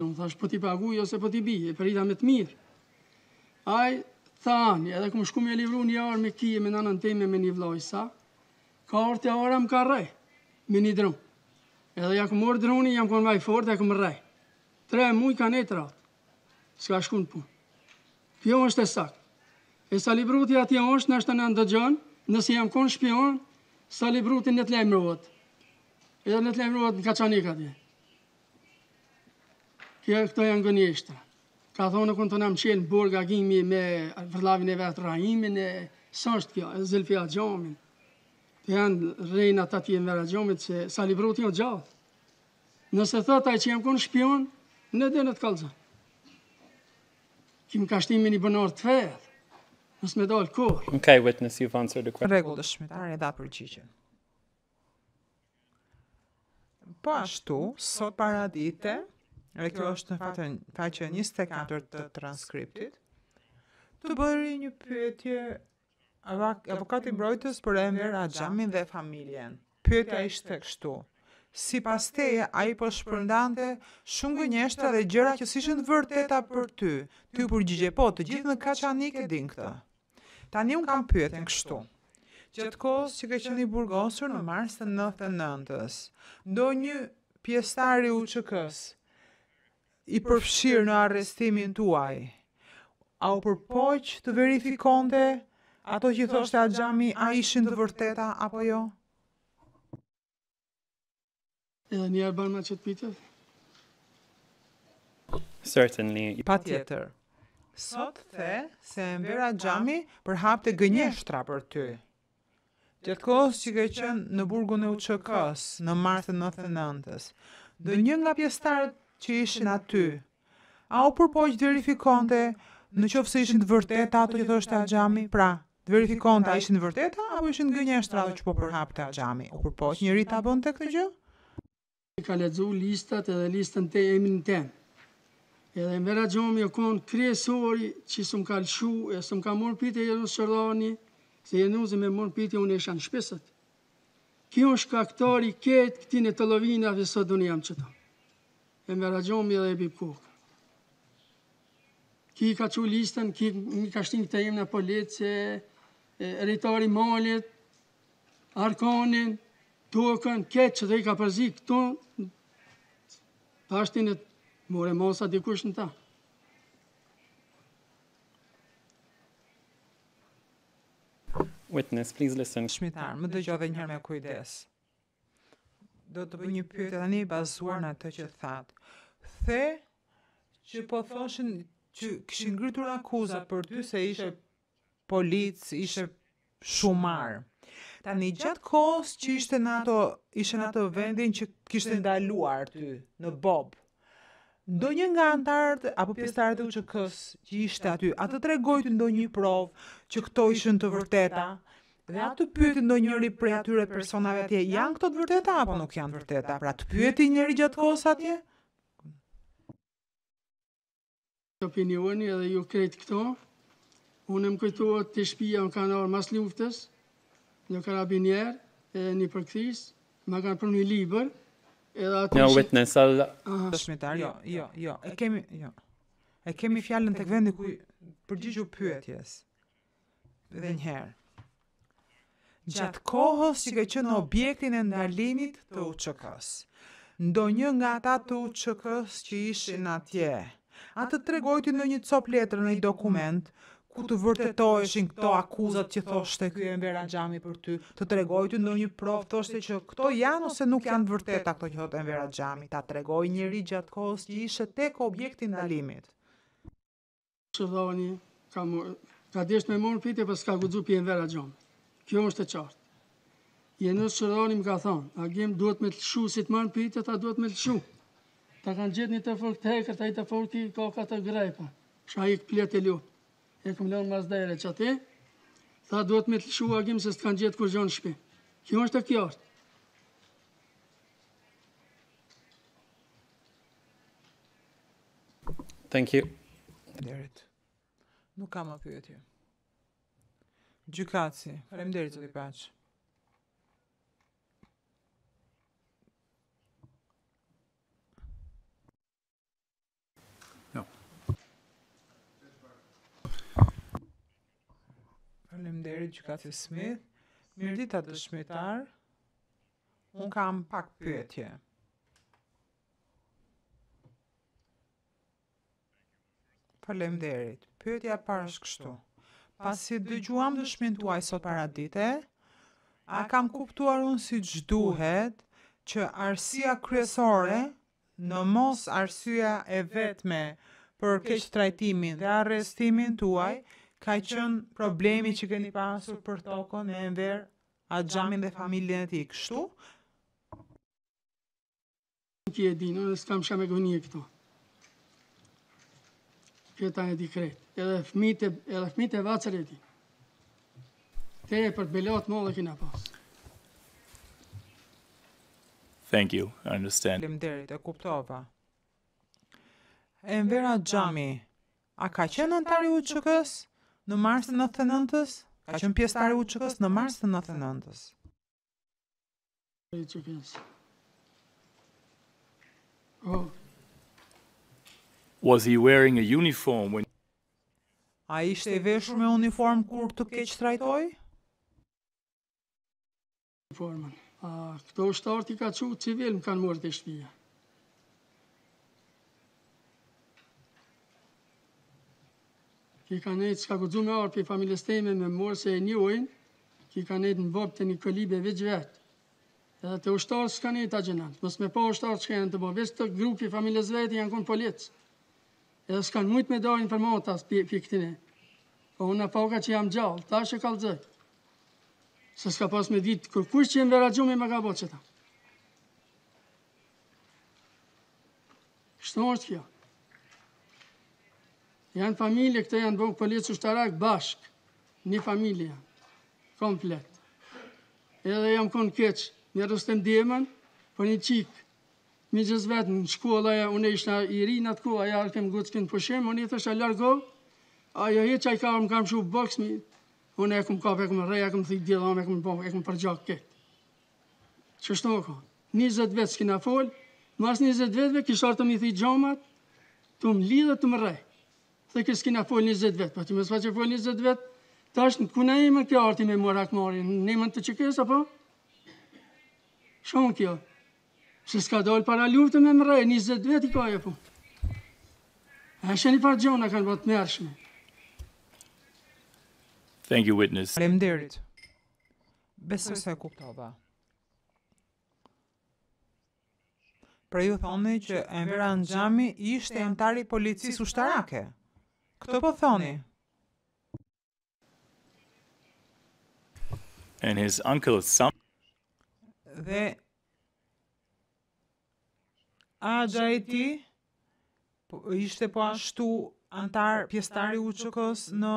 Unë thash, po t'i paguj ose po t'i bije, përita me t'mirë. Aj, tha ani, edhe këmë shku me livru një orë me kije, me nanën teme, me një vllajsa, ka orë t'ja ora më ka rrej, me një drun. Edhe ja këmë orë druni, jam konë vaj fort, e këmë rrej. 3 muj ka ne të ratë, s'ka shku në punë. Kjo është e sakë. E sa librutje atje është, nështë në ndëgjën, nësi jam konë shpion, sa librutin në t'lejmëruat. Edhe në t'lejmëruat në Kaçaniku atje. Këto janë gënjeshtra. Ka thonë kënë të nëmë qelë në borë gagimi me vërlavin e vetë rahimin e sështë kjo, e zilfja gjomin. Të janë rejna të atje në vera gjomit që sa librutin o gjatë. Nëse thëtaj që jam kënë shpion, në dhe në të kalëzën. Kim kashtimin I bënar të fedhë, nësë me dalë kohë. Okay, witness, you've answered the question. Regullë dëshmitar e dha përgjigjen. Po ashtu, sot paradite, dhe kjo është në faqe 24 të transkriptit, të bëri një pyetje avokati mbrojtës për Enver Axhamin dhe familjen. Pyetja ishte kështu. Sipas teje, ai po shpërndante shumë gënjeshtra dhe gjëra që s'ishin të vërteta për ty. Ty u përgjigje po, të gjithë në Kaçanik e din këtë. Tani un kam pyetjen kështu. Gjatë kohës që ke qenë I burgosur në mars të 99-s, ndonjë pjesëtar I UÇK-s I përfshirë në arrestimin tuaj, a u përpoq të verifikonte ato që thoshte Axhami, a ishin të vërteta apo jo? Edhe njerë banë ma që të pitët? Certainly. Pa tjetër. Sot the se Enver Axhami përhapte gënjeshtra për ty. Gjatë kohës që ke qenë në burgun e UÇK-s në mars të 99-s, do një nga pjesëtarët që ishin aty. A u përpoq të verifikonte në qoftë se ishin të vërteta ato që thoshte Axhami? Pra, të verifikonte a ishin të vërteta apo ishin gënjeshtra ato që po përhapte Axhami? U përpoq njëri ta bënte këtë gjë? Ka lexuar listat edhe listën te emrin tim. Edhe Enver Axhami u kon kryesori që s'm ka lëshu, e s'm ka marrë pitje Jenuzi Sherdani, se Jenuzi më mor pitje unë isha në shpesët. Kjo është shkaktori ketë këtij në tellovinave sot unë jam çeto. Enver Axhami dhe Bip Kuk. Ki ka që listën, ki ka shtin këtë emna police, rritari malit, arkanin, tokën, ketë që dhe I ka përzi këto, pashtin e more masa dikush në ta. Witness, please listen. Shmitar, më dëgjove njërë me kujdes. Do të bëj një pyetje tani bazuar në atë që thatë. The që po thoshin që kishin ngritur akuza për ty se ishe polic, ishe shumar. Tani gjatë kohës që ishte në ato vendin që kishte ndaluar ty në Bob. Ndonjë nga antarët apo pjesëtarët e UÇK-s që ishte aty, a të tregoi ty ndonjë provë që këto ishin të vërteta? Dhe atë pyeti ndonjëri prej atyre personave atje, janë këto të vërteta apo nuk janë të vërteta? Pra të pyeti njëri gjatë kohës atje? Opinioni edhe ju krejtë këto, unë më kujtohet të shtëpia më kanë ardhur mas luftës, një karabinier, një përkthis, më kanë për një libër, edhe aty... No witness, I'll... Dëshmitar, jo, e kemi fjallën tek vendi ku përgjigju pyetjes. Dhe njëherë. Gjatë kohës që ke qenë në objektin e ndalimit të UÇK-s, ndonjë nga ata të UÇK-s që ishin atje, atë tregojti në një copë letrë në një dokument, ku të vërtetoheshin këto akuzat që thoshte ky Enver Axhami për ty, të tregojti në një provë, thoshte që këto janë ose nuk janë vërteta këto që thotë Enver Axhami, ta tregoj njëri gjatë kohës që ishe tek objektin ndalimit. Shërdoni ka desht me morë pite, pas ka guxu pi Enver Axhami. Kjo është e qartë. Jenuzi Sherdani më ka thonë, Agim duhet me të lëshu, si të marrë pitët, ta duhet me të lëshu. Ta kanë gjithë një të fork të hekër, ta I të fork I ka 4 grejpa. Shë a I këplet e lupë. E këmë leonë mas dajre që ati, ta duhet me të lëshu Agim, se së të kanë gjithë kur gjonë shpi. Kjo është e qartë. Thank you. Derit. Nuk kam a pyetje. Gjykatësi, faleminderit zoti Paç. gjykatës Smith. Mirdita dëshmitar, unë kam pak pyetje. Faleminderit. Pyetja e parë është kështu. Pasi dëgjuam dëshmin tuaj sot paradite, a kam kuptuar unë si ç'duhet që arsia kryesore në mos arsia e vetme për keqtrajtimin dhe arrestimin tuaj ka qenë problemi që keni pasur për tokën e Enver Axhamin dhe familjen e tij, kështu? Nuk e di, unë s'kam çfarë gjënie këtu. Këta e di krejt, edhe fëmijët e vacëreti. Tere për të belat më dhe kina pas. Thank you, I understand. Faleminderit, e kuptova. Enver Axhami, a ka qenë antar i UÇK-s në mars të 99-s? Ka qenë pjesëtar i UÇK-s në mars të 99-s? Oh. Was he wearing a uniform when... A ishte i veshur me uniform kur të keq trajtoi? Uniformën. Këto ushtarët i ka çu civil më kanë marrë te shtëpia. Ki ka nejtë s'ka guxu me arë për familjes teme me morë se e njohin, ki ka nejtë në vopë të një kolibe veç vetë. Edhe të ushtarë s'ka nejtë agjenant. Mos me pa ushtarë që kanë të bo, veç të grupi familjes vetë janë konë policë. Edhe s'kanë mujtë me dojnë për matas për këtine. Po unë a pauka që jam gjallë, ta është e kalëzëk. Se s'ka pas me ditë kërkush që jenë vera gjume me ka botë që ta. Kështë është kjo. Janë familje, këte janë bëgë policë ushtarak bashk, një familje, komplet. Edhe jam konë keqë, një rëstëm djemen, për një qikë, mi gjëz vetë në shkolla, une ishna i ri në atë kohë, aja arkem guckin përshem, une i thësha largohë, ajo he që a i ka, më kam shu boksmi, une e këmë kapë, e këmë rej, e këmë thikë djedham, e këmë bëmë, e këmë përgjak këtë. Qështë në kohë, 20 vetë s'kina folë, mas 20 vetëve kishartë mi thikë gjamat, të më lidhë të më rej. Dhe kësë kina fol 20 vetë, pa që mësë pa që fol 20 vetë, ta është në kuna e më kjo arti me mora këmari, në emën të që kësë, apo? Shonë kjo, se s'ka dojlë para luftë me më rejë, 20 vetë i ka e po. E shëni parë gjona kanë botë mërshme. Thank you, witness. Faleminderit. Besoj se kuptova. Pra ju thoni që Enver Axhami ishte anëtari i policisë ushtarake. Këto po thoni. And his uncle Sam. Dhe axha i tij ishte po ashtu antar pjesëtar i UÇK-s në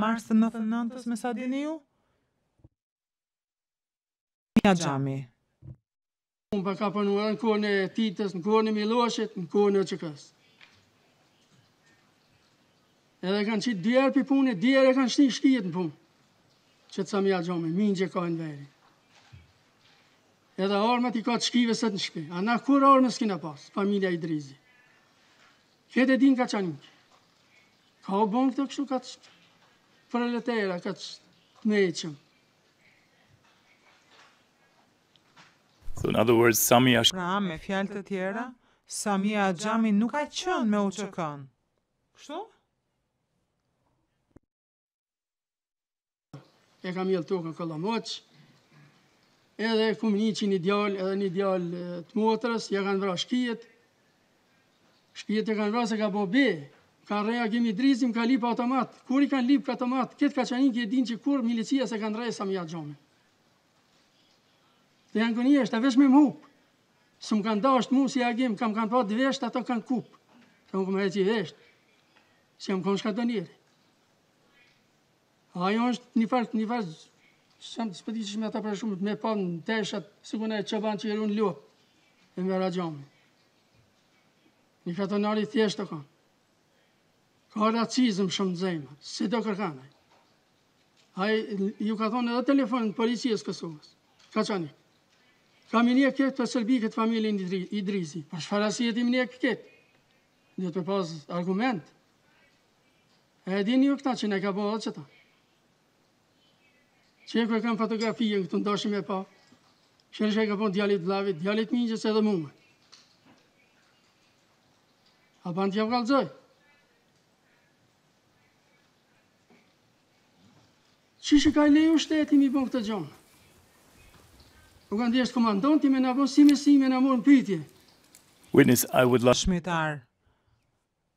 mars të 99-s, me sa dini ju? Axhami. Unë pa ka punuar në kohën e Titës, në kohën e Miloshit, në kohën e UÇK-s. Edhe kanë qitë djerë për punë, djerë e kanë shti shkijet në punë. Që të sami Axhami, minë gjë ka në veri. Edhe armat i ka të shkive sëtë në shpe. A na kur armës kina pas, familja Idrizi. Këtë e din Kaçaniku. Ka o bon këtë kështu, ka të preletera, ka të meqëm. So in other words, Sami Axhami... Pra, me fjallë të tjera, Sami Axhami nuk ka qënë me UÇK-n. Kështu? E kam jelë tokën këllamoq, edhe këmë një që një djallë, edhe një djallë të motrës, ja kanë vra shkijet, shkijet e kanë vra se ka bobe, kanë rej Agim Idrizi, më ka lip automat, kur i kanë lip automat, këtë Kaçaniku e din që kur milicia se kanë rej Sami Axhami. Dhe janë kënë jeshtë, a vesh me më hupë, së më kanë dasht mu si Agim, kam kanë patë veshtë, ato kanë kupë, se më këmë reqi veshtë, se më këmë shkatonjeri. Ajo është një farë, së përdi që me ata për shumë, me pa në teshat, së kënë e qëban që jeru në lopë, e me Axhami. Një katonari thjeshtë të kanë. Ka racizm shumë dzejma, si do kërkanaj. Ajo ju ka thonë edhe telefonin policijës Kosovës, Kaçaniku. Ka minje këtë të sëlbi këtë familjen Idrizi, pa shfarasijet i minje këtë. Dhe të pas argument. E dini ju këta që ne ka bëndë që ta. Që e ku e kam fotografie, këtë ndashim e pa. Shërëshe e ka po në djalit vlavit, djalit minjës edhe mume. A ban t'ja vkallëzoj. Qishë ka i leju shteti mi bon këtë gjonë? U kanë djeshtë komandonti me në bon si me në morë në pytje. Witness, I would like... Shmitar,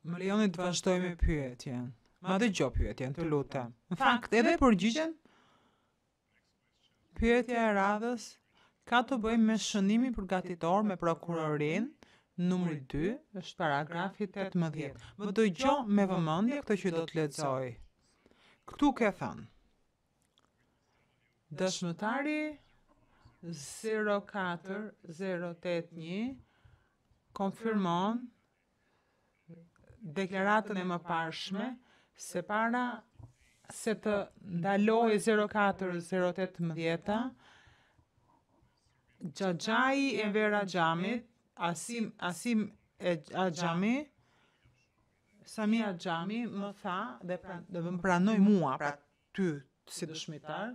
më lejoni të vazhdoj me pyetjen. Ma dhe gjo pyetjen, të luta. Në fakt, edhe përgjigjen, pyetja e radhës ka të bëjmë me shënimi përgatitor me prokurorin, numri 2, është paragrafi 18. Më dhe gjo me vëmëndje këtë që do të lexoj. Këtu ke thënë. Dëshmëtari 04081 konfirmon deklaratën e më parshme se para se të ndaloj 04-018, Xhaxhai e Vera Xhamit, Asim e Xhami, Sami e Xhami më tha dhe më pranoj mua, pra ty si dëshmitar,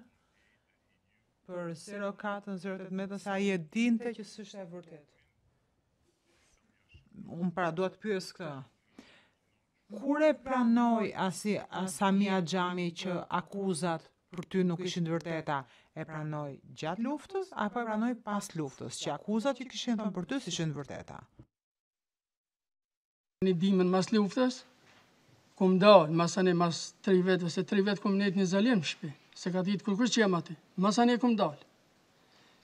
për 04-018, sa i e dinte që s'është e vërtet. Unë pra duhet pyes këta. Kure pranoj Samia Xhami që akuzat për ty nuk ishin të vërteta, e pranoj gjatë luftës, apo e pranoj pas luftës, që akuzat që kishin thënë për ty ishin të vërteta? Në dimën mas luftës, kom dalë, masane mas 3 vetë, se 3 vetë kom nejtë një zaljen më shpi, se ka ditë kërkush që jam ati, masane kom dalë.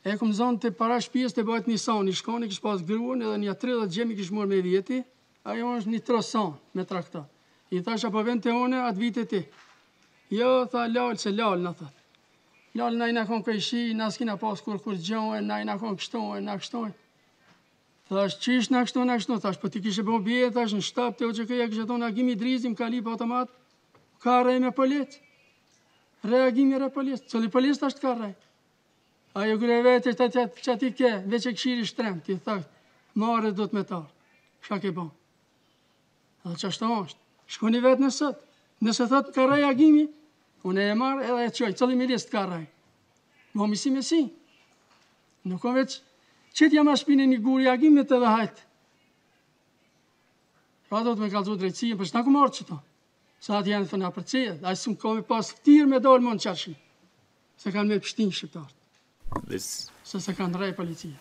E kom zonë të para shpijes të bëhet një sanë, një shkoni, kish pas gruën, edhe një 30 gjemi kish morë me vjeti, ajo është një trosan me traktat. I thash apo vend të one, atë vite ti. Jo, tha lallë, se lallë, në thëtë. Lallë, na i në konë këjshi, na s'kina pas kur gjonë, na i në konë kështonë, na kështonë. Thash, qish na kështonë, thash, po ti kishe bon bje, thash, në shtab të UÇK-ja kishe tonë Agim Idrizi, më ka lip automat, ka rej me pëlec. Reagimi re pëlec, cëli pëlec thash të ka rej. Ajo gure vetë që ati ke, veç e këshiri shtrem, ti thash, mare do të me tarë, shka ke bon. Dhe që ashtë është, shkoni vetë në sëtë, nëse thëtë ka raj Agimi, unë e marë edhe e qoj, cëllim i listë ka raj. Më omisi me si, nuk o veç, qëtë jam ashpine një guri Agimit edhe hajtë. Pra do të me kalëzu drejtësien, përshë në ku marë qëto, se atë janë thëna përcijet, a i së më kome pas këtirë me dojnë më në qashin, se kanë me pështin shqiptartë, se kanë raj policijë.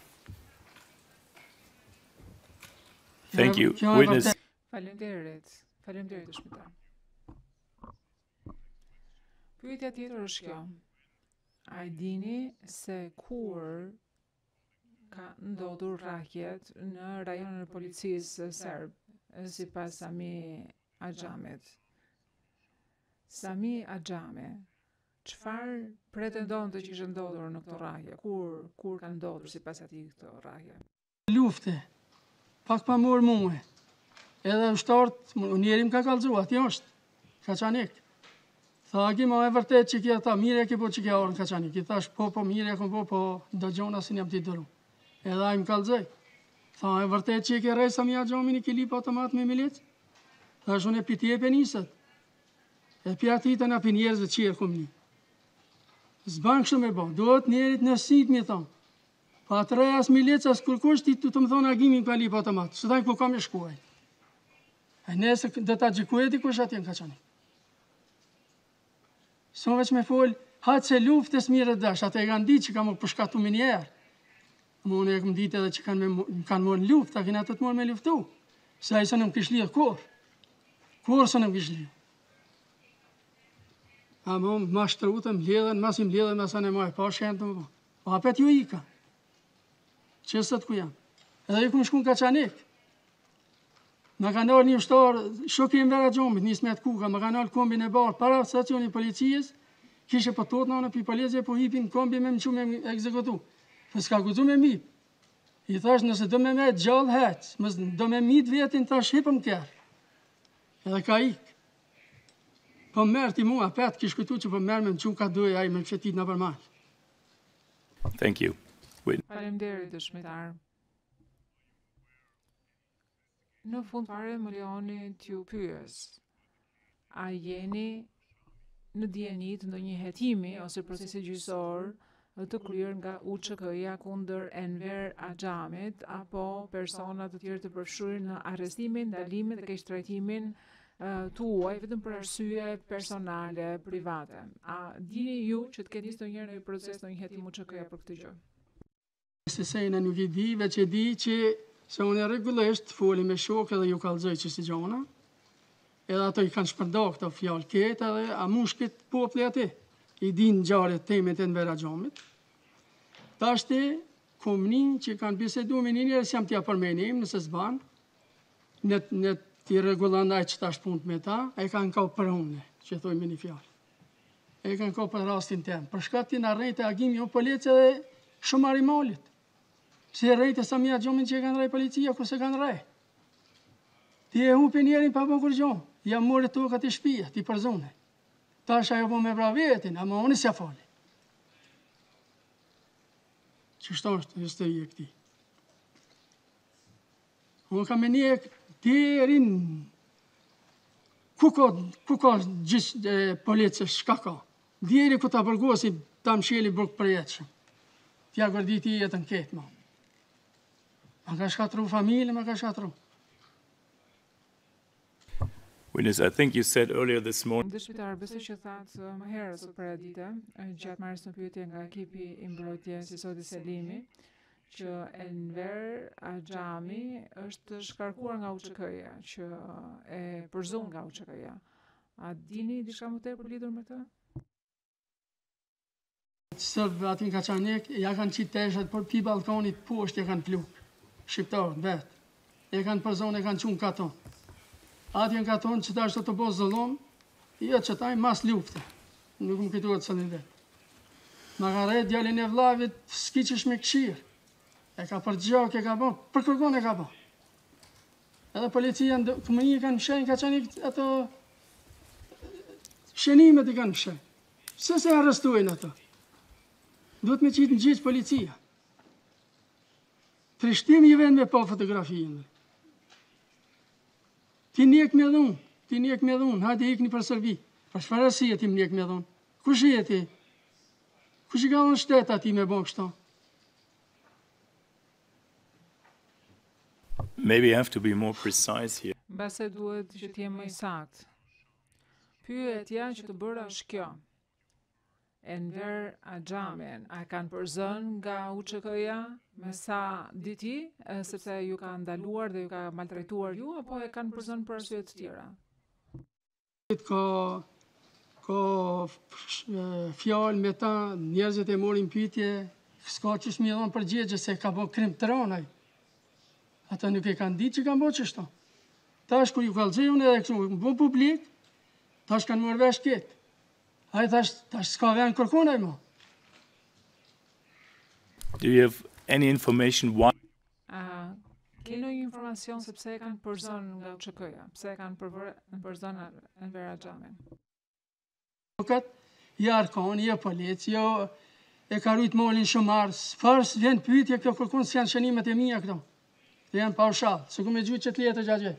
Thank you, witness. Falemderit dëshmitar. Pyetja tjetër është kjo. A i dini se kur ka ndodhur rrahjet në rajonin e policisë serb, sipas Sami Axhamit? Sami Axhami, çfarë pretendonte që ishte ndodhur në këto rrahje? Kur ka ndodhur sipas atij këto rrahje? Lufte, pak pa morë muhe. Edhe ushtartë, njerim ka kalëzu, ati është, Kaçanik. Tha, Agim, a e vërtet që kja ta, mire ki po që kja orë në Kaçanik. I thash, po, mire kom po, do gjona si njëm ti dëru. Edhe a im kalëzaj. Tha, a e vërtet që kja rej Samia Xhamin i kilip automat me milic? Tha, shune piti e penisët. E pja ti të na pi njerëzve qirë këmë një. Zban kështu me bo, duhet njerit nësit mi thonë. Pa të rej as milic, as kërkush ti të më thonë Agimin ka lip automat. Së taj ku kam e shkuaj. E nëse dhe ta gjikuet i kush atje në Kaçanik. Së më veç me folë, haqë se luftës mire dash, atë e kanë ditë që ka më përshkatu me njerë. Më unë e këmë ditë edhe që kanë morë në luftë, ta këna të të morë me luftu. Se a i së në më kishë lirë korë. Korë së në më kishë lirë. A më ma shtrutëm, ledhen, masim ledhen, masan e maj, pa shenë të më po. O apet ju i ka. Qësët ku jam. Edhe ju këmë shku në Kaçanik. Më ka nëllë një ushtarë, shoki më Vera Xhamit, një smet kuka, më ka nëllë kombin e barë, para stacionin policijës, kishe për tot në anë për policije, po hipin kombi me më që me më ekzekutu. Për s'ka guzu me mip. I thash, nëse do me gjallë hecë, do me mit vetin, thash hipëm kërë. Edhe ka ikë. Për mërë ti mua, petë kish këtu që për mërë me më që ka dojë, a i me qëtit në përmalë. Thank you. Faleminderit dëshmitar. Në fund pare më lejoni t'ju pyes, a jeni në djenit ndonjë hetimi ose procesi gjyqësor të kryer nga UÇK-ja kundër Enver Axhamit apo persona të tjerë të përfshirë në arrestimin, ndalimin dhe keqtrajtimin tuaj vetëm për arsye personale, private. A dini ju që të ketë ndonjëherë në proces ndonjë hetim UÇK-ja për këtë gjë? Sesejna nuk i di, veç e di që se unë rregullisht foli me shokë dhe ju kallëzoj çështë gjona. Edhe ato i kanë shpërndar këto fjalë ketë dhe a mund shkit populli aty. I din ngjarjet temet e Enver Axhamit. Tashti komnin që kanë biseduar me njerëz jam t'ia përmendim nëse s'ban. Në ti rregullon ai që tash punë me ta, ai kanë ka për unë, që thoj me një fjalë. Ai kanë ka për rastin tem. Për shkak të na rrejtë Agimi u policë dhe shumë arimalit. Pse rrejtë sa më Axhamin që kanë rrej policia kurse kanë rrej. Ti e humbi njerin pa bën kurrë. Ja morë tokat e shtëpia, ti përzone. Tash ajo po me pra vetin, ama unë s'ja fali. Qështë është historie këti? Unë kam e një këtirin ku ka gjithë policës, shka ka. Djeri ku ta përgosi, ta msheli bërkë përjetëshëm. Tja gërditi jetën ketë, ma. Ma ka shkatru familje, ma ka shkatru. Witness, I think you said earlier this morning. Dëshmitar, besoj që thatë më herët sot përditë, gjatë marrjes në pyetje nga ekipi i mbrojtjes i Kadri Veselimi, që Enver Axhami është shkarkuar nga UÇK-ja, që e përzon nga UÇK-ja. A dini diçka më tepër lidhur me këtë? Sërbë aty në Kaçanik, ja kanë qitë teshat për pi balkonit poshtë ja kanë pluk. Shqiptarët vetë. E kanë përzon, e kanë qunë katon. Atje nga tonë që ta është të bozë zëllon, jo që taj mas lufte, nuk më këtuat së një dhe. Në ka rejtë djallin e vlavit, s'ki qësh me këshirë, e ka për gjak e ka bon, për kërgon e ka bon. Edhe policia këmëni kanë mshenjë, ka qenë ato shenimet i kanë mshenjë. Se se arrestuin ato? Duhet me qitë në gjithë policia. Trishtim i vend me po fotografinë. Ti njek me dhun, hajde ikni për Serbi. Për çfarë arsye ti më njek me dhun? Kush je ti? Kush i ka dhënë shtetin aty me bën kështu? Maybe I have to be more precise here. Mbase duhet që të jem më i saktë. Pyetja që të bëra është kjo. Enver Axhamin a kanë përzënë nga UÇK-ja me sa diti, sepse ju ka ndaluar dhe ju ka maltrajtuar ju, apo e kanë përzënë për arsye të tjera? Ka fjalë me ta, njerëzit e morin pyetje, s'ka çish më dhon përgjigje se ka bën krim të ronaj. Ata nuk e kanë ditë që kanë bën çështo. Tash kur ju kallëzojnë edhe këtu, bën publik, tash kanë marrë vesh këtë. Ai tash s'ka vjen kërkon ai më. Do you have any information why? Keni informacion se pse e kanë përzënë nga UÇK-ja, pse e kanë përzënë Enver Axhamin? Kat ja arkon, ja policia e ka rrit molin shumë ars. Fors vjen pyetje këto kërkon si janë shënimet e mia këto. Janë pa ushall, sikur më gjyqet letë gjagje.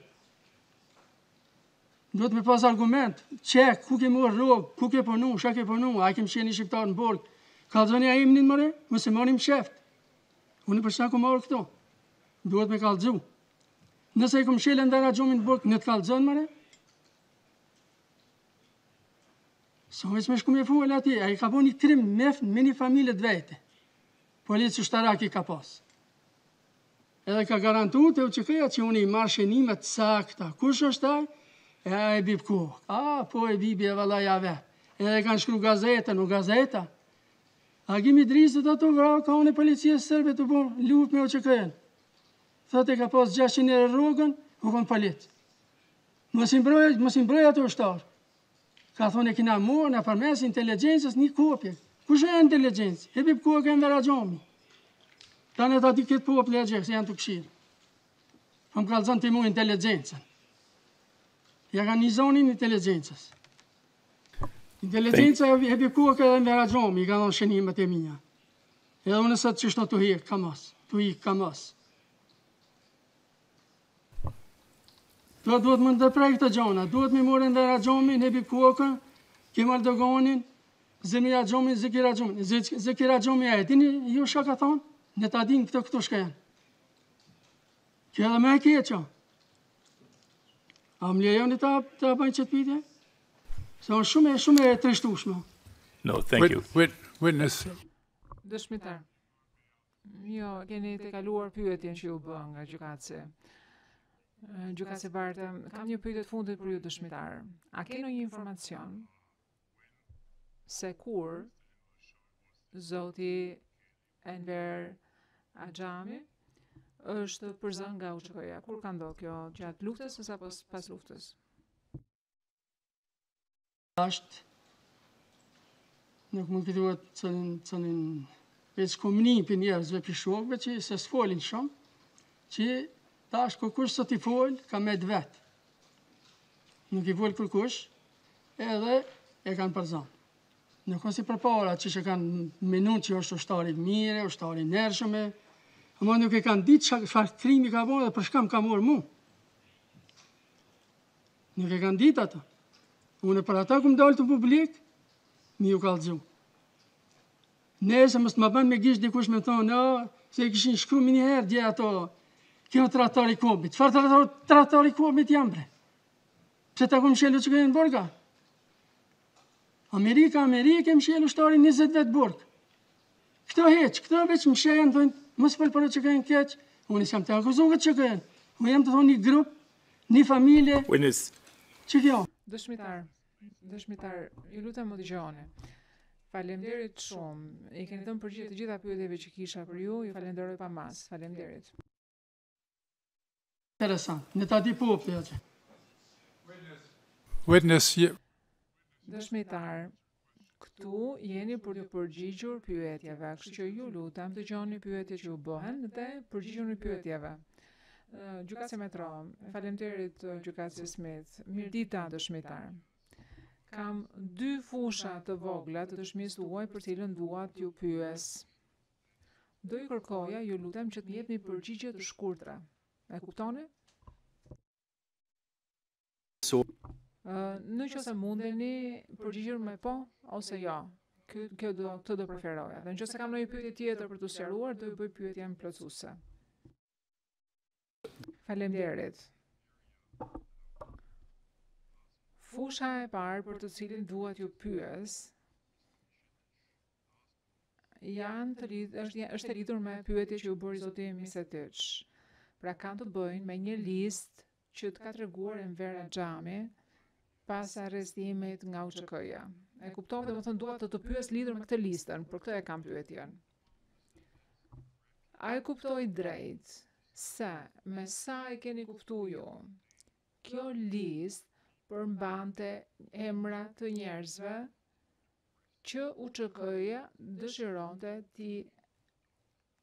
Duhet me pas argument, qek, ku ke morë rogë, ku ke përnu, shka ke përnu, a kem qeni shqiptarë në borgë, ka zënja imnin mëre, mëse marim sheft. Unë për shka ku marë këto, duhet me kalëzhu. Nëse e kom shele ndera gjumin në borgë, në të kalëzhën mëre, so veç me shku me fuel ati, a i ka po një krim meft me një familje dvejte. Policë ushtarak i ka pas. Edhe ka garantu të UÇK-ja që unë i marë shenimet sakta, kush është taj? E bib ku? A, po e bibi e valla jave. Edhe kanë shkru gazeta, nuk gazeta. Agim Idrizi të ato vrau ka unë e policijës sërbe të bu luft me UÇK-n. Thot e ka pas 600 e rogën, u kon palit. Mësim broj ato shtarë. Ka thonë e kina morë në përmes inteligencës një kopje. Kush e inteligencë? E bib ku e kënë Enver Axhami. Ta në ta di këtë pople e gjekës, janë të këshirë. Për më kalëzën të mu inteligencën. Ja ka një zonin inteligencës. Inteligenca e bikuar ka dhe Enver Axhami, i ka dhënë shënimet e mija. Edhe unë sëtë qështë në të hikë, ka mas. Duhet më ndërprej këtë gjona, duhet me morë Enver Axhamin, e bikuar ka, Kemal Dogonin, Zemira Gjomi, Zekira Gjomi. Zekira Gjomi, e dini ju shka ka thonë? Ne ta din këtë këtu shka janë. Kjo edhe me e kje që. A më lejoni ta bëjnë qëtë pitje? Se on shumë e trishtushme. No, thank you. Witness. Dëshmitar. Jo, keni të kaluar pyetjen që ju bën nga gjykatësi. Gjykatësi Bartë, kam një pyetje të fundit për ju dëshmitar. A keni ndonjë informacion se kur zoti Enver Axhami është përzën nga UÇK-ja? Kur ka ndodhur kjo? Gjatë luftës ose pas luftës? Nuk mund të duhet cënin veç komunim për njerëzve për shokve që se s'folin shumë, që tash kërkush sot i fol, ka me dë vetë. Nuk i fol kërkush, edhe e kanë përzën. Nuk është si përpara që kanë menun që është ushtari mire, ushtari nërshme, ama nuk e kanë ditë çfarë krimi ka bërë dhe për çka më ka marrë mua. Nuk e kanë ditë ato. Unë për ata ku më dalë të publik, mi ju kallëzu. Nëse mos më bën me gjysh dikush me thonë, se kishin shkruar më një herë dje ato, kjo tradhtori kombit. Çfarë tradhtori kombit jam bre? Pse ta kum shëllu çka janë burga? Amerika më shëllu shtarin 20 vetë burg. Këto heq, këto veç më shëhen, thonë, mos fol për çka janë keq. Unë jam të akuzuar këtë çka janë. Unë jam të thonë një grup, një familje. Çka kjo? Dëshmitar, ju lutem më dëgjoni. Faleminderit shumë. I keni dhënë përgjigje të gjitha pyetjeve që kisha për ju. Ju falenderoj pamas. Faleminderit. Interesant. Ne ta di populli atë. Witness. Dëshmitar, këtu jeni për të përgjigjur pyetjeve, kështu që ju lutem dëgjoni pyetjet që u bëhen dhe përgjigjuni pyetjeve. Gjykatësi Metro, faleminderit gjykatësi Smith, mirë dita dëshmitar. Kam dy fusha të vogla të dëshmisë tuaj për cilën dua t'ju pyes. Do ju kërkoja, ju lutem që t'jepni përgjigje të shkurtra. E kuptoni? Në qoftë se mundeni përgjigjur me po ose jo. Këtë do preferoja. Dhe në qoftë se kam ndonjë pyetje tjetër për t'u sqaruar, do ju bëj pyetjen plotësuese. Faleminderit. Fusha e parë për të cilin dua t'ju pyes është e lidhur me pyetje që u bëri zoti Misetiç. Pra kanë të bëjnë me një listë që t'ka treguar Enver Axhami pas arrestimit nga UÇK-ja. E kuptove, domethënë dua të pyes lidhur me këtë listën, për këtë e kam pyetjen. A e kuptoj drejt? Se, me sa e keni kuptu ju, kjo list përmbante emra të njerëzve që UÇK-ja dëshironte t'i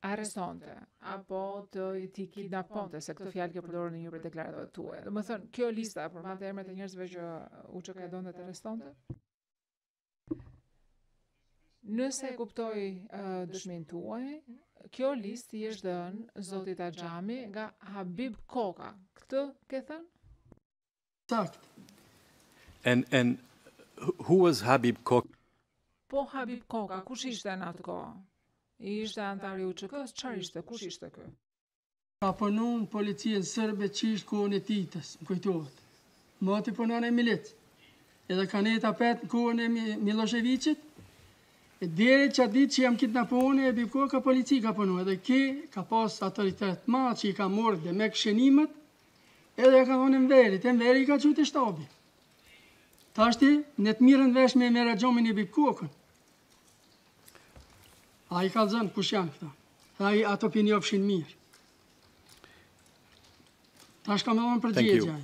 arrestonte, apo t'i kidnaponte, se këtë fjalë ke përdorur në një prej deklaratave tuaja. Do të thonë, kjo lista përmbante emrat e njerëzve që UÇK-ja donte të arrestonte? Nëse e kuptoj dëshmin tuaj, kjo listë i është dhënë zotit Axhami nga Habib Koka. Këtë ke thënë? Sakt. And who was Habib Koka? Po Habib Koka, kush ishte në atë kohë? Ishte antar i UÇK-s, çfarë ishte? Kush ishte ky? Ka punuar në policinë serbe çish kohën e Titës, më kujtohet. Moti punon në milit. Edhe kanë tapet në kohën e Miloševićit. E deri që ditë që jam kidnapone, e bivko ka polici ka punu, edhe ki ka pas autoritet ma që i ka morë dhe me këshenimet, edhe ka thonë Enverit, Enveri i ka qëtë e shtabi. Tashti, në të mirën vesh me Enver Axhamin e Bibkokën. A i ka zënë, kush janë këta? A i ato për një opshin mirë. Tash ka me dhonë për gjegjaj.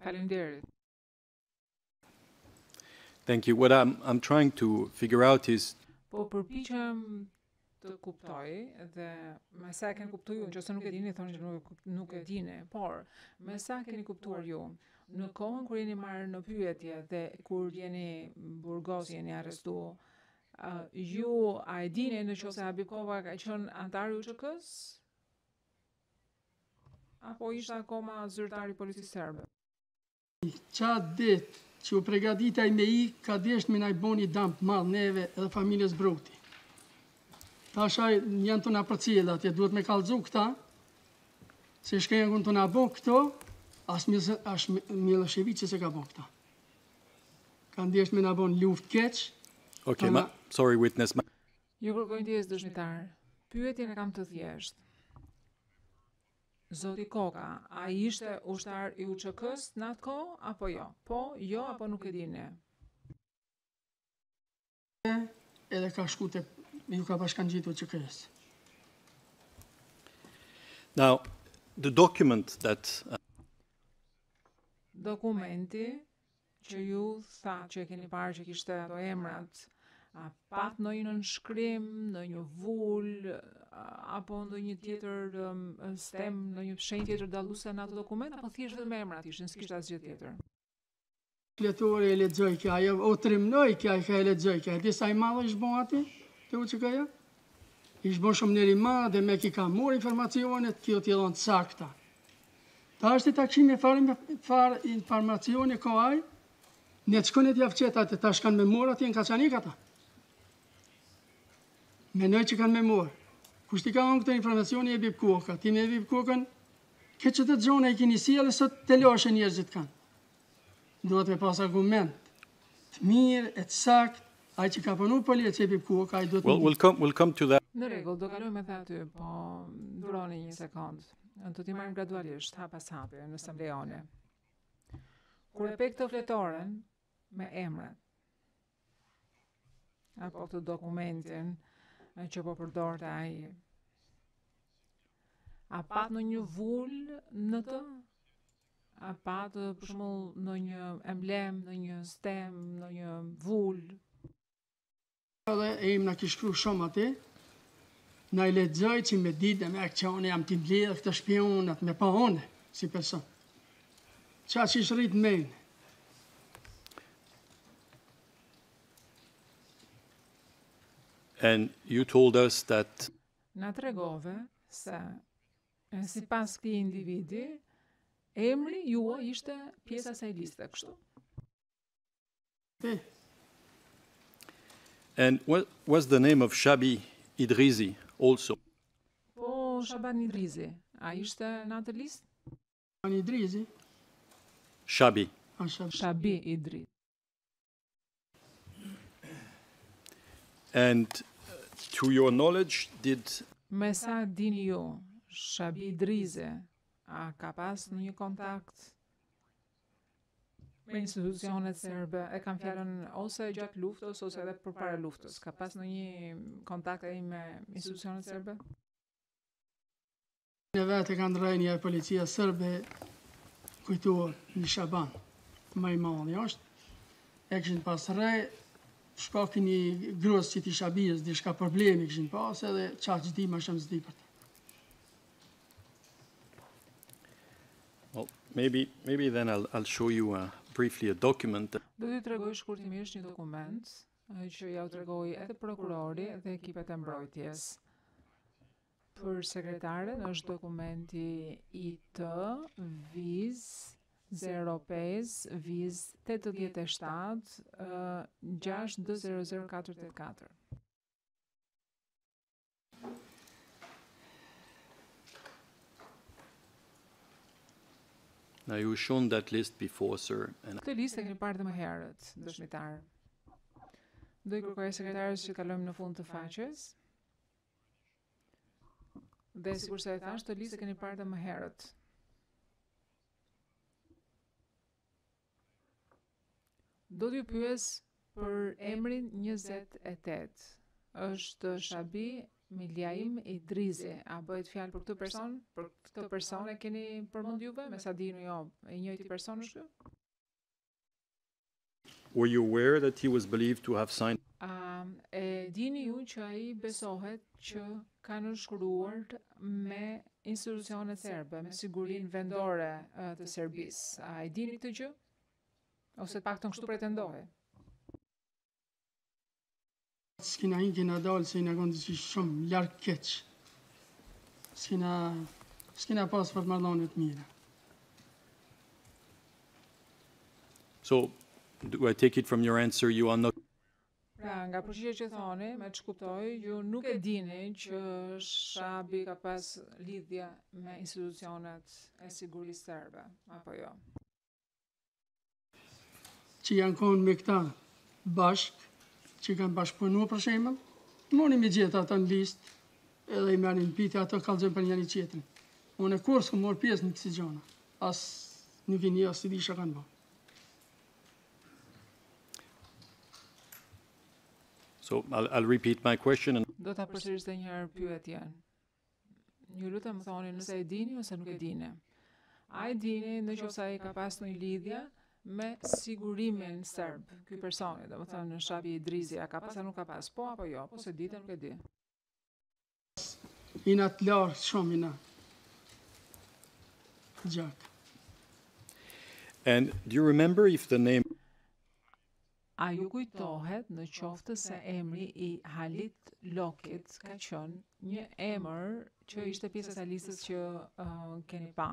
Faleminderit. Thank you. What I'm trying to figure out is... Po përpiqem të kuptoj, dhe me sa keni kuptuar ju, nëse nuk e dini, thoni që nuk e dini, por me sa keni kuptuar ju, në kohën kur jeni marrë në pyetje dhe kur jeni burgos, jeni arrestuar, ju a e dini nëse Habib Koka ka qenë antar i UÇK-s? Apo ishte akoma zyrtar i policisë serbe? Çfarë ditë? që u pregaditaj me i ka desht me najboni damp madh neve edhe familjes Brokti. Ta shaj njën të na përcjela, atje duhet me kalzu këta, se shkenja kënë të na bo këto, as Miloševiqi se ka bo këta. Ka ndjesht me na bo në luft keq. Ok, ma, sorry witness. Ju kërkojnë të jesë dëshmitar, pyetjen e kam të thjeshtë. Zoti Koka, a ishte ushtar i UÇK-s në atë kohë, apo jo? Po, jo, apo nuk e dini? Edhe ka shkute, ju ka bashkangjitur UÇK-s. Now, the document that... Dokumenti që ju tha që e keni parë që kishte ato emrat, a pat në një nënshkrim, në një vull, apo në një tjetër stem, në një shenjë tjetër daluse në ato dokument, apo thjesht dhe me emrat ishin, s'kishtë asgjë tjetër? Letore e lexoj kja, o trimnoj kja, ka e lexoj kja, e disa i madhe ishtë bon ati, të u që ka ja? Ishtë bon shumë nëri madhe dhe me ki ka mor informacionet, kjo t'jelon të sakta. Ta është i takshime farë informacione ko aj, ne të shkonet javqetat e ta shkan me mor ati në Kaçanikata. Menoj që kanë me morë. Kushti ka onë këtë informacioni e bibkoka. Ti me bibkokën, këtë që të gjona i kini si, alë sot të lashe njerëzit kanë. Duhet me pas argument. Të mirë, e të sakt, ajë që ka përnu pëllje që e bibkoka, ajë duhet... We'll come to that. Në regull, do kaloj me tha ty, po duroni një sekundë. Në të ti marrë gradualisht, hapas hapi, në samlejone. Kure pe këtë fletoren, me emrat, apo këtë dokumentin, që po përdor të aje. A pat në një vull në të? A pat përshmu në një emblem, në një stem, në një vull? Edhe e im në kishkru shumë ati, në i ledzoj që me ditë me akcione jam t'i mbledhë këtë shpionat me pa one, si person. Qa që ishë rritë mejnë. And you told us that... Në tregove se, si pas këti individi, emri jua ishte pjesa se liste kështu. And what was the name of Shabi Idrizi also? Po, Shaban Idrizi. A ishte në atë listë? Shaban Idrizi? Shabi. Shabi Idrizi. And... To your knowledge, did... Me sa dini ju, Shabi Idrizi, a ka pas në një kontakt me institucionet serbe, e kam fjalën ose gjatë luftës, ose edhe për para luftës, ka pas në një kontakt e me institucionet serbe? Në vetë e ka ndrejnja e policia serbe, kujtuar një Shaban, më i madhi është, e këshin pas rej, shkaki një grosë që t'i Shabijës, di shka problemi këshin pas edhe qa që di ma shëmë zdi për të. Well, maybe then I'll show you briefly a document. Do t'ju tregoj shkurtimisht një dokument që ja u tregoj edhe prokurori edhe ekipet e mbrojtjes. Për sekretaren është dokumenti IT VIZ 05-87-6200484. Now you shown that list before, sir. Këtë list e keni parë dhe më herët, dëshmitar. Do i kërkoj sekretarës që kalojmë në fund të faqes. Dhe sigur se e thash, të list e keni parë dhe më herët. Do t'ju pyes për emrin 28. Është Shabi Miljaim Idrizi. A bëhet fjalë për këtë person? Për këtë person e keni përmend juve? Me sa dini ju, e njëjti person është ky? Were you aware that he was believed to have signed? E dini ju që ai besohet që ka nënshkruar me institucionet serbe, me sigurinë vendore të Serbisë. A e dini këtë gjë? Ose të pak të nështu pretendohe? S'kina i kina dalë se i në kondisi shumë larkë keqë. S'kina pasë për marlonet mire. So, Do I take it from your answer you are not... Pra, nga përgjigje që thoni, me që kuptoj, ju nuk e dini që shabi ka pas lidhje me institucionet e sigurisë serbe, apo jo? Që janë konë me këta bashk, që kanë bashkëpunu për shemën, moni me gjithë ata në listë, edhe i marim piti ato kalëzën për njëri qëtën. Unë e kur s'ku morë pjesë në kësi gjona, asë nuk i një, asë i di shë kanë bërë. So I'll repeat my question. Do ta përsëris edhe një herë pyetjen. Ju lutem më thoni nëse e dini ose nuk e dini. A e dini nëse ai ka pasur një lidhje me sigurimin serb? Ky personi, domethënë Shabi Idrizi, a ka pasur nuk ka pas? Po apo jo? Po se ditë nuk e di. Ina të lartë shumë ina. Gjak. And do you remember if the name... A ju kujtohet në qoftë se emri i Halit Lokit ka qënë një emër që ishte pjesës a listës që keni pa.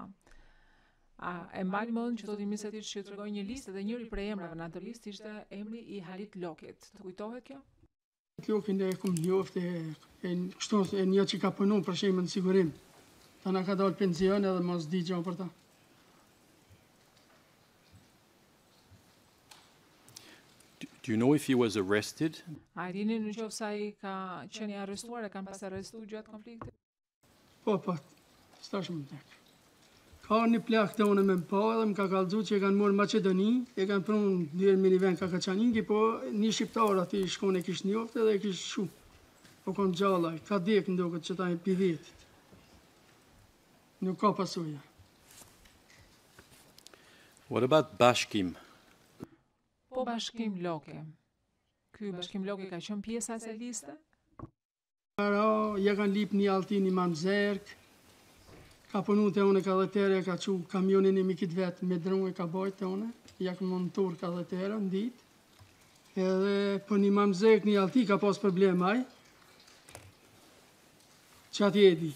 E mbani mëndë që të dimisetit që të regoj një listë dhe njëri prej emrave në atë listë ishte emri i Halit Lokit. Të kujtohet kjo? Halit Lokit e këmë njoftë e një që ka përnu për shemë në sigurim. Ta nga ka dalë penzion edhe mos di gjo për ta. Do you know if he was arrested? A dini në qoftë se ai ka qenë arrestuar e kanë pas arrestuar gjatë konfliktit? Po, s'tash më tek. Ka një plak të unë më pa dhe më ka kallëzuar që e kanë marrë Maqedoni, e kanë prunë në një vend ka Kaçaniku, po një shqiptar aty shkon e kishte njoftë dhe e kishte shu. Po kon gjallaj, ka dek ndoqët që ta e pidhit. Nuk ka pasojë. What about Bashkim? Po Bashkim Loki. Ky Bashkim Loki ka qenë pjesa e liste? Ja kanë lip një altin i mamzerk, ka punu të une ka dhe tere, ka qu kamionin e mikit vet me drone ka bajt të une, ja ka montur ka dhe tere në dit, edhe për një mamzerk një alti ka pas problemaj, që ati e di.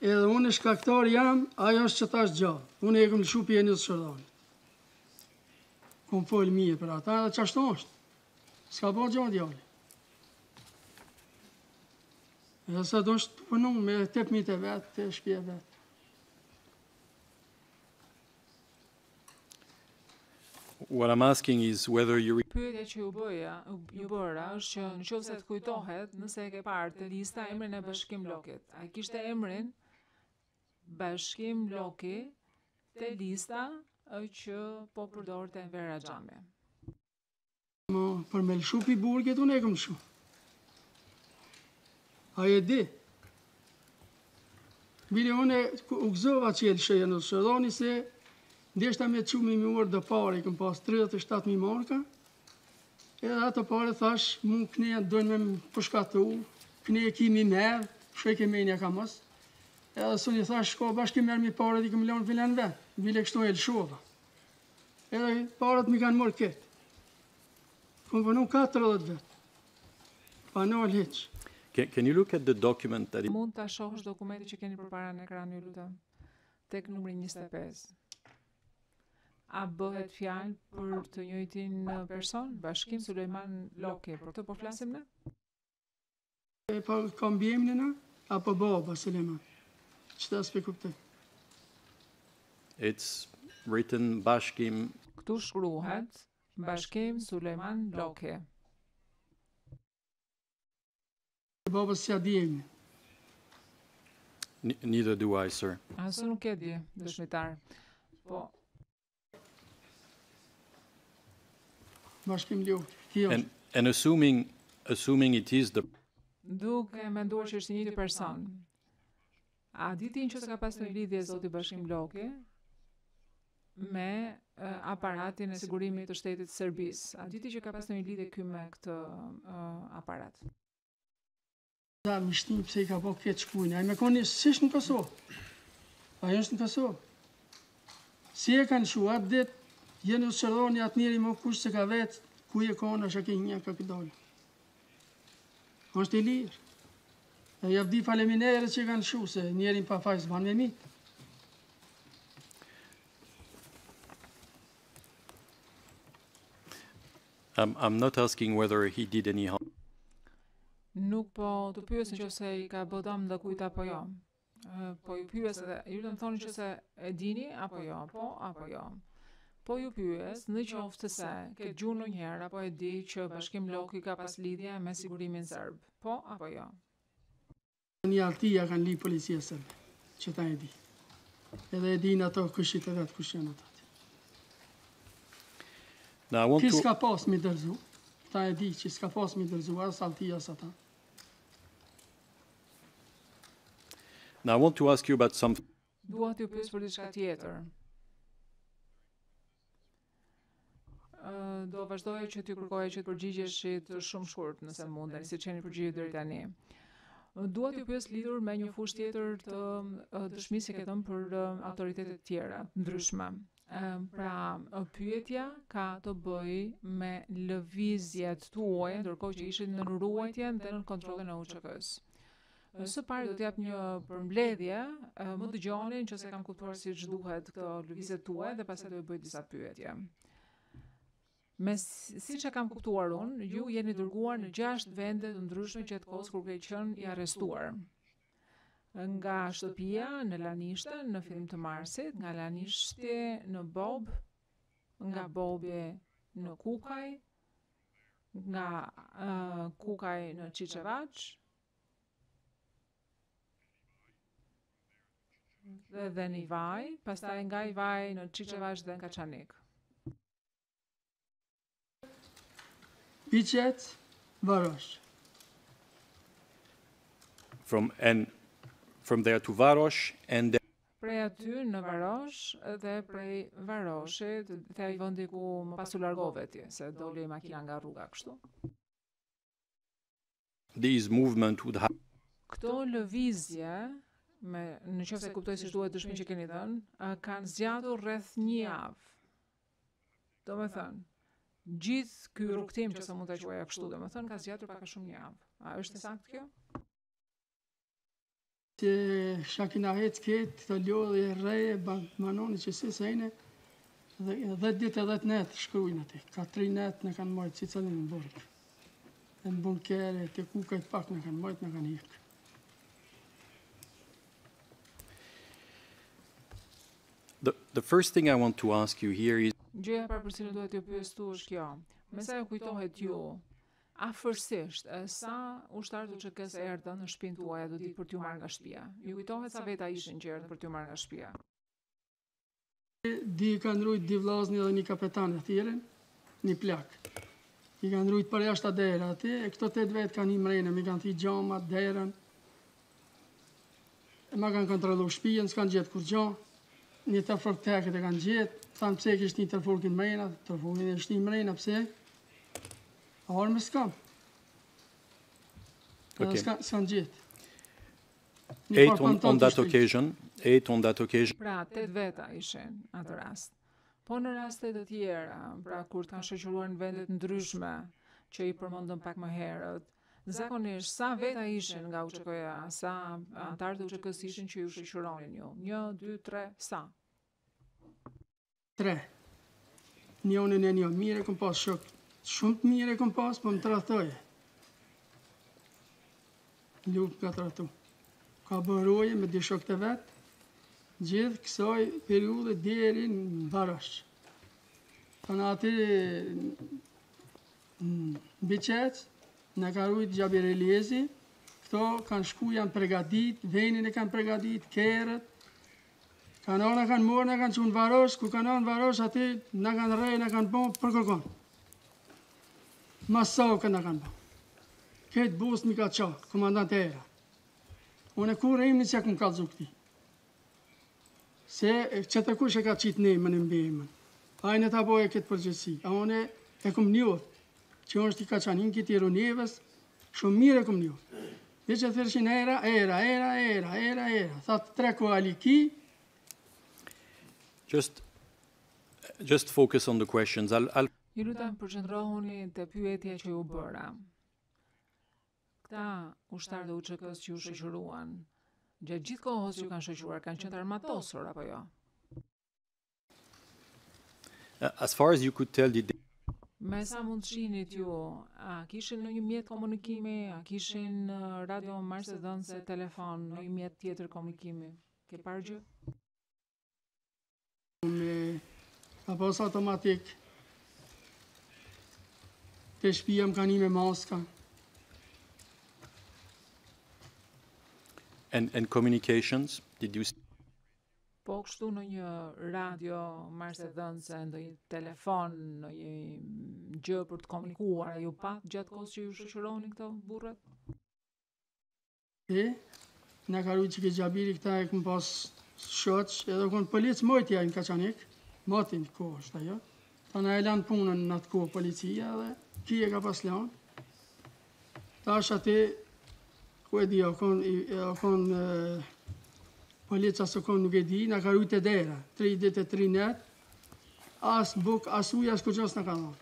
Edhe une shkaktar jam, ajo është që tash gjallë, une e këmë lëshu për e njës shërdani. Kom folë mije për ata, edhe qashtu është. Ska po gjonë djali. Edhe sa do është të punu me 8.000 e vetë, të shpje vetë. What I'm asking is whether you... Pyetja që ju bëra është që në qovë se të kujtohet nëse e ke parë të lista emrin e Bashkim Lokit. A kishte emrin Bashkim Loki të lista... që po përdojrë të Envera Gjami. Për me lëshu për burgjet, unë e këmë shu. Aje di. Bile unë u gëzova që e lësheja në shërdoni se ndeshta me që mi mërë dhe pare, këmë pas 37.000 marka, edhe atë pare thash, mu këne dojnë me përshkatu, këne e kimi merë, shëjke me një kamës, edhe së një thash, shko bashkë merë mi pare dhe këmë leonë filen vetë. Bile kështu e lëshova. Edhe parët mi kanë mërë këtë. Këmë përnu 40 vetë. Panol heqë. Can you look at the document that... Mund të shohësh dokumenti që keni përpara në ekran, ju lutem. Tek numri 25. A bëhet fjalë për të njëjtin person, Bashkim Sulejman Loki. Për këtë po flasim ne? Ka mbjem nëna, apo baba Sulejman. Qëta s'pe kuptet. It's written Bashkim... Këtu shkruhet Bashkim Sulejman Loki. Babës s'ja di emrin. Neither do I, sir. Asë nuk e di, dëshmitar. Po. Bashkim Loki. And assuming it is the... Duke menduar që është njëti person. A ditin që s'ka pas në lidhje zoti Bashkim Loki... me aparatin e sigurimit të shtetit Serbis. A diti që ka pas në një lidhje ky me këtë aparat? Da, më shtim pëse i ka po këtë shkujnë. A i me koni sish në Kosovë. A i është në Kosovë. Si e kanë shua, atë dit, jenë në shërdoni atë njëri më kush se ka vetë, ku e kona shake një ka këtë dole. Është i lirë. E javdi faleminere që kanë shu, se njërin pa fajtë zbanë me mitë. I'm not asking whether he did any harm. Nuk po të pyes nëse I ka bërë dëm ndakujt apo jo. Po ju pyes edhe ju do të thoni nëse e dini apo jo, po apo jo. Po ju pyes nëse ke dëgjuar ndonjëherë apo e di që Bashkim Lloki ka pas lidhje me sigurimin serb, po apo jo. Një altia kanë lidhë policia serbe, që ta e di. Edhe e din ato kushit e vetë kush janë ato. Kis ka pas mi dërzu, ta e di që s'ka pas mi dërzu, as altia as ata. Now I want to ask you about something. Dua t'ju pyes për diçka tjetër. Do vazhdoja që t'ju kërkoja që të përgjigjeshit shumë shkurt nëse mundeni, siç jeni përgjigjur deri tani. Dua t'ju pyes lidhur me një fushë tjetër të dëshmisë që kanë për autoritetet tjera, ndryshme. Pra, pyetja ka të bëjë me lëvizjet tuaja, ndërkohë që ishit në ruajtjen dhe në kontrollin e UÇK-s. Së pari do t'jap një përmbledhje, më dëgjoni nëse kam kuptuar siç duhet këto lëvizje tuaja dhe pastaj do ju bëj disa pyetje. Siç e kam kuptuar unë, ju jeni dërguar në 6 vende të ndryshme gjatë kohës kur keni qenë I arrestuar. Nga shtëpia në Lanishtë në fillim të marsit, nga Lanishti në Bob, nga Bobi në Kukaj, nga Kukaj në Çiçevaç. Dhe në Ivaj, pastaj nga Ivaj në Çiçevaç dhe në Kaçanik. Biçet, Varosh. From there to Varosh and then... Prej aty në Varosh dhe prej Varoshit, dhe I vendi ku më pas u largove atje, se doli makina nga rruga kështu. These movement would have... Këto lëvizje... Në qoftë se kuptoj siç duhet dëshminë që keni dhënë, kanë zgjatur rreth një javë. Domethënë, gjithë ky rrugtim që sa mund ta quaja kështu, domethënë ka zgjatur pak a shumë një javë. A është saktë kjo? Te shakinahet këtë të lodhje rre bankmanoni që si sajnë dhe 10 ditë edhe 10 natë shkruajnë atë. Ka 3 natë na kanë marrë Cicalin në burg. Në bunkere te kukajt pak na kanë marrë, na kanë hiq. The first thing I want to ask you here is... Gjëja për cilën duhet t'ju pyes këtu është kjo. Me sa ju kujtohet ju, afërsisht, sa ushtarët të UÇK-s erdhën në shtëpinë tuaja atë ditë për t'ju marrë nga shtëpia? Ju kujtohet sa veta ishin që erdhën për t'ju marrë nga shtëpia? Di kanë rujt di vllazni dhe një kapetan atëherën, një plak. I kanë rujt për jashtë derën aty, e këto 8 vet kanë hyrë mrenë, mi kanë thirrë gjamat, derën. Ma kanë kontrolluar shtëpinë, s'kan gjetur kurrë. Një tërfork të heket e kanë gjithë, thamë pëse kështë një tërforkin mrejna, tërforkin e shtë një mrejna, pëse, a orë me s'kam. S'kanë gjithë. Eight on that occasion. Pra, 8 veta ishen atë rast. Po në rastet të tjera, pra, kur të kanë shëqyruar në vendet ndryshme, që I përmondëm pak më herët, zakonisht, sa veta ishin nga UÇK-ja, sa antarët e UÇK-s ishin që ju shëqyronin ju? 1, 2, 3, sa? 3. Njonin e një, mire këm pas shok. Shumë të mire këm pas, po më trahtoje. Ljup nga trahtu. Ka bëroje me di shok të vetë, gjithë kësoj periude deri në Varosh. Tënë aty në Biçeq, në karujt Gjabir Eliezi, këto kanë shku janë pregadit, venin e kanë pregadit, kerët, kanë orë në kanë morë, në kanë që në Varosh, ku kanë orë në Varosh, aty në kanë rej, në kanë bon, për kërkon. Masau kënë në kanë bon. Këtë bust mi ka qa, komandant e era. Unë e kurë imni që këmë kalëzu këti. Se që të kush e ka qitë nejmën e mbejmën. Ajnë e ta boje këtë përgjësi, a unë e këmë njohët. Që është I Kaçaniku I Ronjevës, shumë mire këmë njohë. Dhe që thërshin era, thatë tre koaliki. Just focus on the questions. Ju lutem përqendrohuni te pyetja që ju bëra. Këta ushtarë dhe UÇK-s që ju shoqëruan, gjatë gjithë kohës ju kanë shoqëruar, kanë qenë të armatosur apo jo? As far as you could tell the... Me sa mund shinit ju, a kishin në një mjetë komunikimi, a kishin radio marrëse dhënëse, telefon, në një mjetë tjetër komunikimi? Ke parë gjë? Apo së automatik, të shpia më ka një me maska. And communications, did you see? Po kështu në një radio, marrëse dhënëse, në një telefon, në një gjë për të komunikuar, a ju pat gjatë kohës që ju shëshëroni këto burrat? E, në karu që ke Gjabiri këta e këmë pas shoqë, edhe kënë policë mojtja në Kaçanik, motin kohë është ajo, ta në e lanë punën në atë kohë policia dhe ki e ka pas lanë. Ta është ati, ku e di, o kënë polica së konë nuk e di, në ka rujtë e dera, 3 ditë e 3 net, asë buk, asë uj, asë këqës në ka dhënë.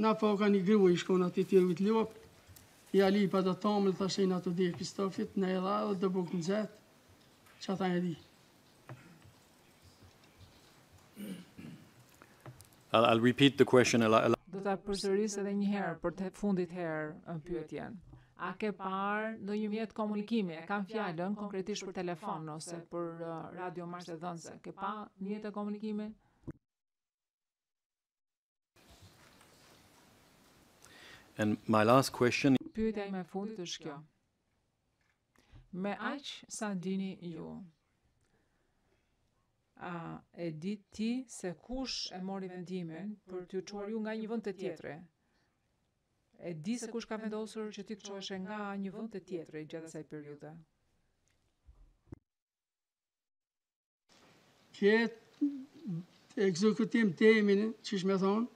Në po ka një gru i shkona të të rujtë lopë, i ali pa të tomëllë, të shenë atë dhe Kristofit, në edha dhe të buk në zetë, që ata e di. I'll repeat the question. Do të përsëris edhe një herë, për të fundit herë në pyetjen. A ke parë në një mjetë komunikimi, e kam fjallën konkretisht për telefon ose për radio marrëse dhënëse, ke pa mjetë e komunikimi? Pyetja ime e fundit është kjo. Me aq sa dini ju, a e di ti se kush e mori vendimin për t'ju çuar ju nga një vend të tjetri? E di se kush ka vendosur që ti të çoheshe nga një vend te tjetri gjatë asaj periudhe? Këtë ekzekutim temin, që shme thonë,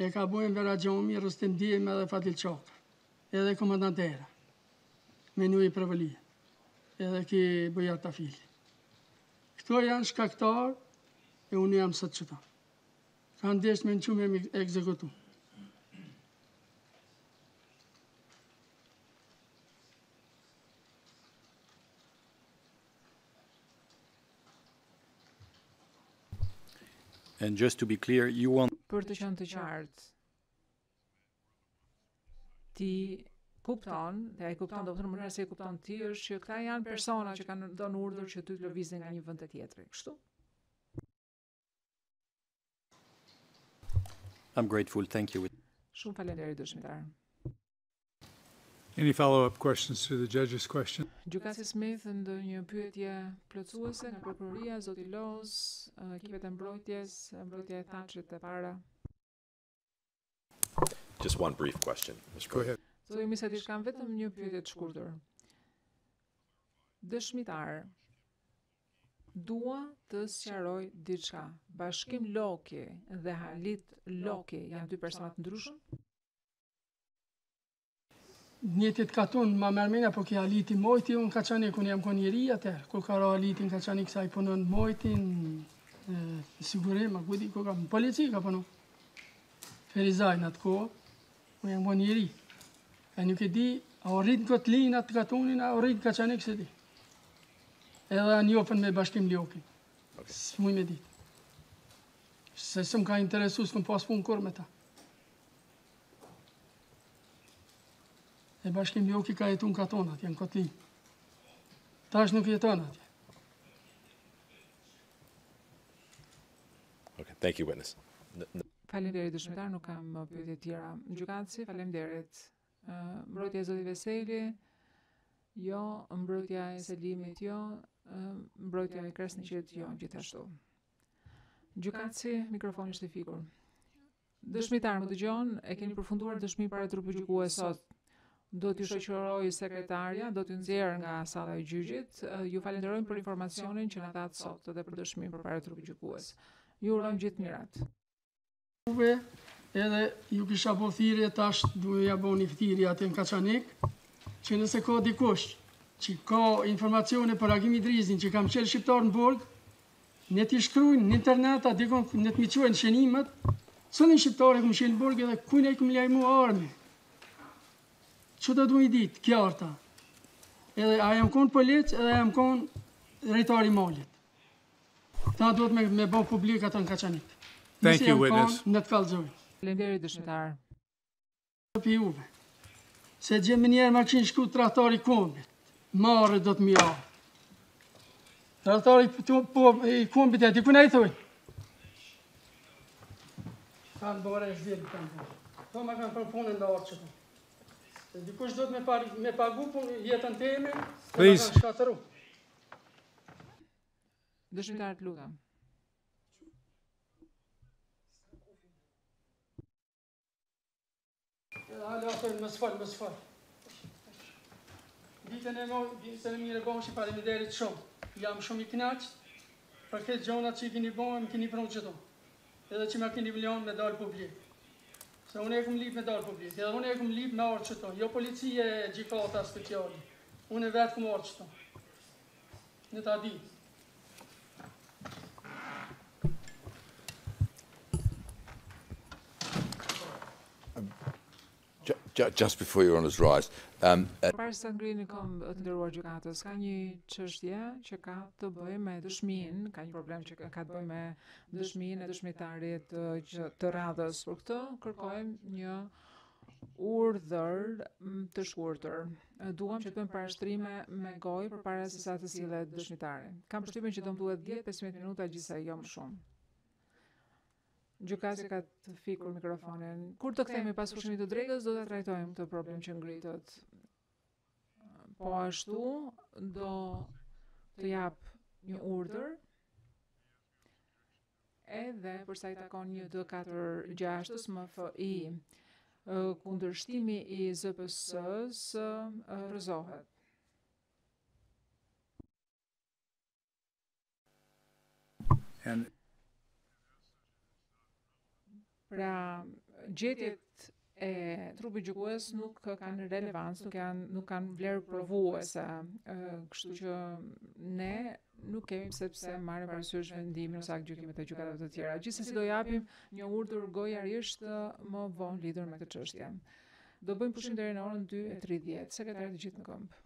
e ka bojnë Vera Gjomi, Rëstim Djemi edhe Fatil Çoka, edhe komandantera, menu i Prevëlia, edhe ki Bojar Tafili. Këto janë shkaktar, e unë jam sëtë qëta. Ka ndesht me në qumë e ekzekutu. And just to be clear, you want... Për të qënë të qartë, ti kupton, dhe a i kupton, do përnë mënërë se i kupton ti, është që këta janë persona që kanë dhënë urdhër që ty të lëvizin nga një vend të tjetri. Kështu? I'm grateful, thank you. Shumë falenderoj dëshmitar. Any follow-up questions to the judge's question? Gjykatësi Smith, ndë një pyetje plotësuese nga prokuroria, zoti Loz, ekipet e mbrojtjes, mbrojtja e Thaçit e para. Just one brief question, Mr. Go ahead. Zoti Misatish, kam vetëm një pyetje të shkurtër. Dëshmitar, dua të sqaroj diçka. Bashkim Loki dhe Halit Loki janë dy persona të ndryshëm? Njetit ka tunë ma mërmena, po kja Aliti mojti, unë Kaçaniku, unë jam konjeri atër, ku ka ra Alitin Kaçanik, sa i punën mojtin, sigurim, akudi, ku ka më polici ka punu. Ferizaj në atë kohë, unë jam konjeri. E nuk e di, a orrit në këtë linë atë katunin, a orrit Kaçanik se di. Edhe një open me Bashkim Loki. Së muj me ditë. Se së më ka interesu, së më pas punë kur me ta. E Bashkim Loki ka jetu në katon atje, në Kotlin. Tash nuk jeton atje. Thank you, witness. Faleminderit dëshmitar, nuk kam pyetje tjera. Gjykatësi, faleminderit. Mbrojtja e zotit Veseli, jo, mbrojtja e Selimit, jo, mbrojtja e Krasniqit, jo, gjithashtu. Gjykatësi, mikrofoni është i fikur. Dëshmitar, më dëgjon, e keni përfunduar dëshmimin para trupit gjykues sot. Do t'ju shoqëroj sekretarja, do t'ju nxjerr nga salla e gjyqit. Ju falenderojmë për informacionin që na dhat sot dhe për dëshmimin përpara trupit gjykues. Ju urojmë gjithë mirat. Edhe ju kisha bërë thirrje, tash duhet ja bëni thirrje atë në Kaçanik, që nëse ka dikush që ka informacione për Agim Idrizin që kam qenë shqiptar në Borg, ne t'i shkruajnë në internet, dikon ne t'mi quajnë shënimet, sonin shqiptarë kum shënë në Borg edhe kujt ai kum lajmua armë. Që të du i ditë, kja arta. Edhe aja më konë polic, edhe aja më konë rejtari malit. Ta duhet me bo publik atë në Kaçanik. Thank you, witness. Nëse jam konë, në të kalëzoj. Faleminderit dëshmitar. për juve, se gjemi njerë ma qinë shku trahtari kombit, marë do të mja. Trahtari i kombit e dikuna i thoi. Kanë bërë e zhveli, kanë bërë. Tho ma kanë përpunën da orë që të. Dikush do të me pagu, po jetën teme, po ma kanë shkatëru. Dëshmitarët luga. Hale, aferin, më sfal. Ditën e mire bëmë që i parimiderit shumë. Jam shumë i knaqët, për këtë gjonat që i kini bëmë, më kini pronë qëto. Edhe që ma kini bilion me dalë publik. Se unë e këmë lip me dalë publik. Edhe unë e këmë lip me orë qëto. Jo policije e gjikata speciali. Unë e vetë këmë orë qëto. Në ta di. Just before your honor's rise. Parë se ngrihen këmbë të nderuar gjykatës, ka një çështje që ka të bëjë me dëshminë, ka një problem që ka të bëjë me dëshminë e dëshmitarit të radhës. Për këtë kërkojmë një urdhër të shkurtër. Duam që të bëjmë parashtrime me gojë përpara se sa të sillet dëshmitari. Kam përshtypjen që do më duhet 10-15 minuta gjithsej, jo më shumë. Gjykatësi ka të fikur mikrofonin. Kur të kthehemi pas pushimit të drejtës, do ta trajtojmë këtë problem që ngritet. Po ashtu, do të jap një urdhër edhe për sa i takon 1, 2, 4, 6-s MFI. Kundërshtimi i ZPS-s rrëzohet. Pra, gjetjet e trupit gjykues nuk kanë relevancë, nuk kanë vlerë provuese, kështu që ne nuk kemi sepse marrim parasysh vendimin ose gjykimet e gjykatave të tjera. Gjithsesi do japim një urdhër gojarisht më vonë lidhur me këtë çështje. Do bëjmë pushim deri në orën 2:30. Sekretari të gjithë në këmbë.